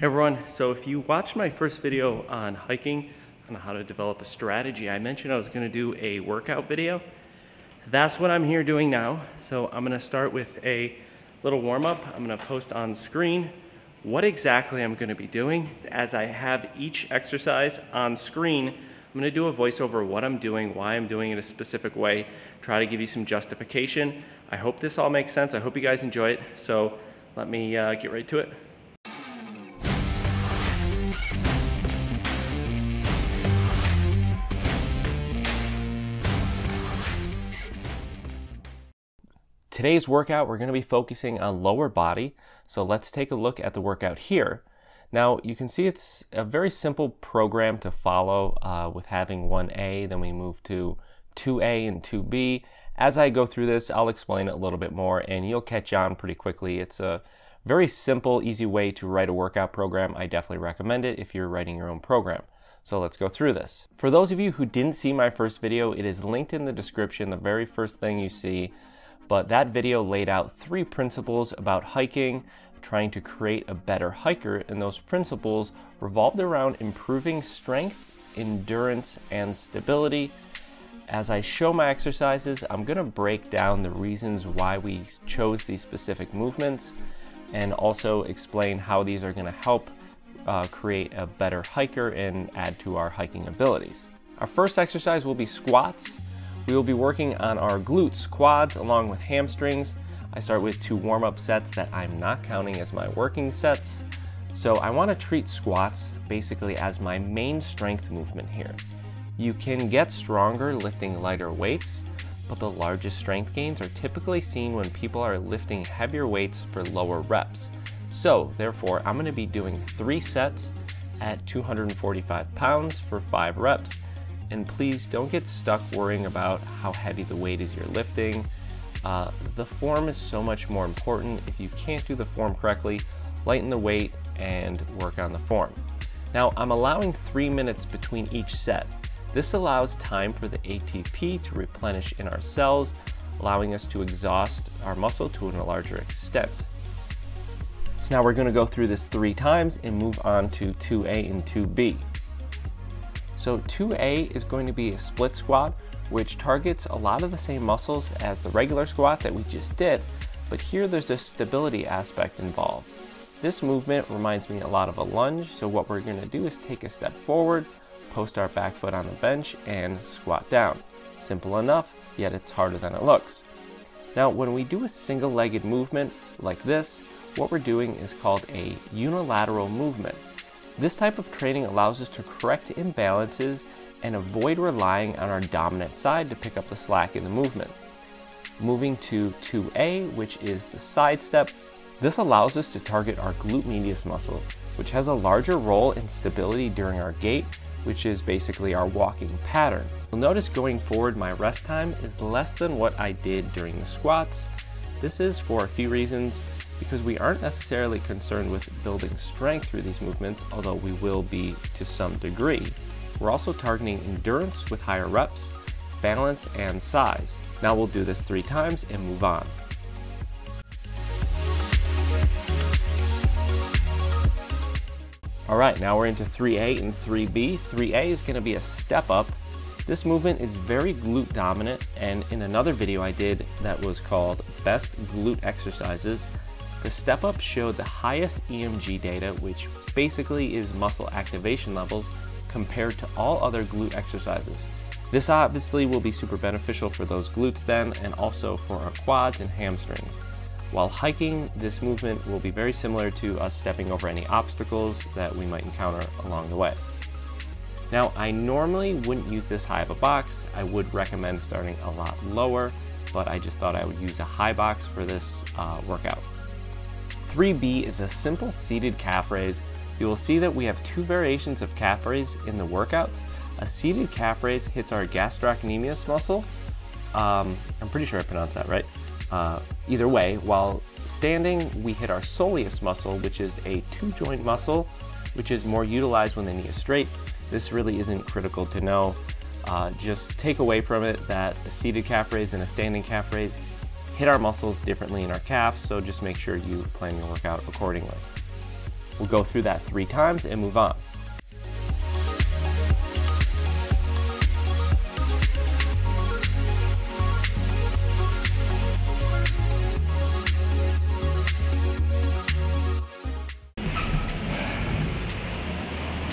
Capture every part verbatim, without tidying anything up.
Hey everyone, so if you watched my first video on hiking, on how to develop a strategy, I mentioned I was gonna do a workout video. That's what I'm here doing now. So I'm gonna start with a little warm up. I'm gonna post on screen what exactly I'm gonna be doing. As I have each exercise on screen, I'm gonna do a voiceover of what I'm doing, why I'm doing it in a specific way, try to give you some justification. I hope this all makes sense. I hope you guys enjoy it. So let me uh, get right to it. Today's workout, we're going to be focusing on lower body. So let's take a look at the workout here. Now you can see it's a very simple program to follow uh, with having one A, then we move to two A and two B. As I go through this, I'll explain it a little bit more and you'll catch on pretty quickly. It's a very simple, easy way to write a workout program. I definitely recommend it if you're writing your own program. So let's go through this. For those of you who didn't see my first video, it is linked in the description, the very first thing you see. But that video laid out three principles about hiking, trying to create a better hiker, and those principles revolved around improving strength, endurance, and stability. As I show my exercises, I'm gonna break down the reasons why we chose these specific movements and also explain how these are gonna help uh, create a better hiker and add to our hiking abilities. Our first exercise will be squats. We will be working on our glutes, quads, along with hamstrings. I start with two warm-up sets that I'm not counting as my working sets. So I want to treat squats basically as my main strength movement here. You can get stronger lifting lighter weights, but the largest strength gains are typically seen when people are lifting heavier weights for lower reps. So therefore, I'm going to be doing three sets at two hundred forty-five pounds for five reps. And please don't get stuck worrying about how heavy the weight is you're lifting. Uh, the form is so much more important. If you can't do the form correctly, lighten the weight and work on the form. Now I'm allowing three minutes between each set. This allows time for the A T P to replenish in our cells, allowing us to exhaust our muscle to a larger extent. So now we're gonna go through this three times and move on to two A and two B. So two A is going to be a split squat, which targets a lot of the same muscles as the regular squat that we just did, but here there's a stability aspect involved. This movement reminds me a lot of a lunge, so what we're gonna do is take a step forward, post our back foot on the bench, and squat down. Simple enough, yet it's harder than it looks. Now, when we do a single-legged movement like this, what we're doing is called a unilateral movement. This type of training allows us to correct imbalances and avoid relying on our dominant side to pick up the slack in the movement. Moving to two A, which is the side step, this allows us to target our glute medius muscle, which has a larger role in stability during our gait, which is basically our walking pattern. You'll notice going forward, my rest time is less than what I did during the squats. This is for a few reasons. Because we aren't necessarily concerned with building strength through these movements, although we will be to some degree. We're also targeting endurance with higher reps, balance, and size. Now we'll do this three times and move on. All right, now we're into three A and three B. three A is gonna be a step up. This movement is very glute dominant, and in another video I did that was called Best Glute Exercises, the step up showed the highest E M G data, which basically is muscle activation levels compared to all other glute exercises. This obviously will be super beneficial for those glutes then, and also for our quads and hamstrings. While hiking, this movement will be very similar to us stepping over any obstacles that we might encounter along the way. Now, I normally wouldn't use this high of a box. I would recommend starting a lot lower, but I just thought I would use a high box for this uh, workout. three B is a simple seated calf raise. You will see that we have two variations of calf raise in the workouts. A seated calf raise hits our gastrocnemius muscle. Um, I'm pretty sure I pronounced that right. Uh, either way, while standing, we hit our soleus muscle, which is a two joint muscle, which is more utilized when the knee is straight. This really isn't critical to know. Uh, just take away from it that a seated calf raise and a standing calf raise hit our muscles differently in our calves, so just make sure you plan your workout accordingly. We'll go through that three times and move on.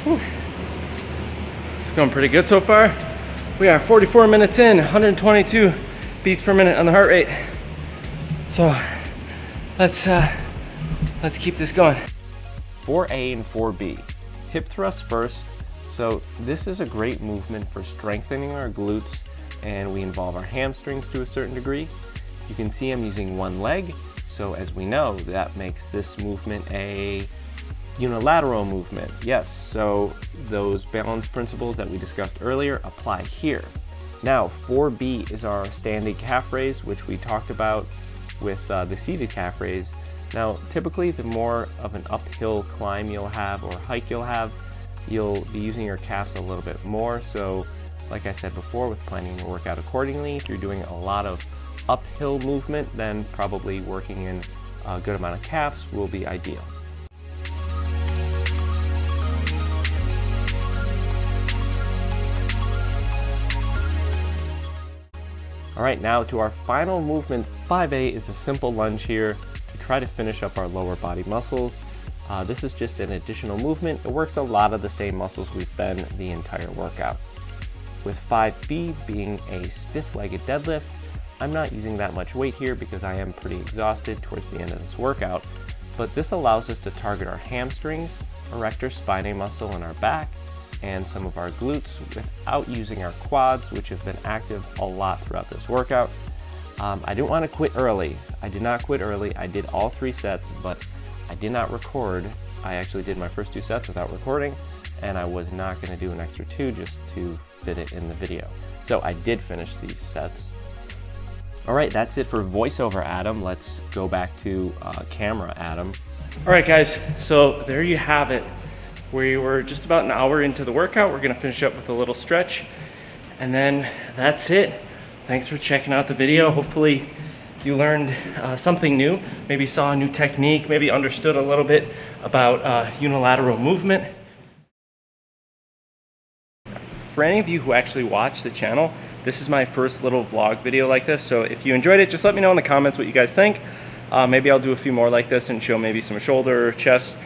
Whew. It's going pretty good so far. We are forty-four minutes in, one hundred twenty-two beats per minute on the heart rate. So let's, uh, let's keep this going. four A and four B, hip thrust first. So this is a great movement for strengthening our glutes, and we involve our hamstrings to a certain degree. You can see I'm using one leg. So as we know, that makes this movement a unilateral movement, yes. So those balance principles that we discussed earlier apply here. Now four B is our standing calf raise, which we talked about with uh, the seated calf raise. Now typically the more of an uphill climb you'll have or hike you'll have, you'll be using your calves a little bit more. So like I said before, with planning your workout accordingly, if you're doing a lot of uphill movement, then probably working in a good amount of calves will be ideal. All right, now to our final movement. five A is a simple lunge here to try to finish up our lower body muscles. Uh, this is just an additional movement. It works a lot of the same muscles we've been the entire workout. With five B being a stiff-legged deadlift, I'm not using that much weight here because I am pretty exhausted towards the end of this workout, but this allows us to target our hamstrings, erector spinae muscle in our back, and some of our glutes without using our quads, which have been active a lot throughout this workout. Um, I didn't want to quit early. I did not quit early. I did all three sets, but I did not record. I actually did my first two sets without recording, and I was not going to do an extra two just to fit it in the video. So I did finish these sets. All right, that's it for voiceover Adam. Let's go back to uh, camera Adam. All right, guys, so there you have it. We were just about an hour into the workout. We're gonna finish up with a little stretch, and then that's it. Thanks for checking out the video. Hopefully you learned uh, something new, maybe saw a new technique, maybe understood a little bit about uh, unilateral movement. For any of you who actually watch the channel, this is my first little vlog video like this. So if you enjoyed it, just let me know in the comments what you guys think. Uh, maybe I'll do a few more like this and show maybe some shoulder or chest,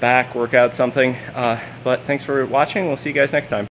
back workout, something. Uh, but thanks for watching. We'll see you guys next time.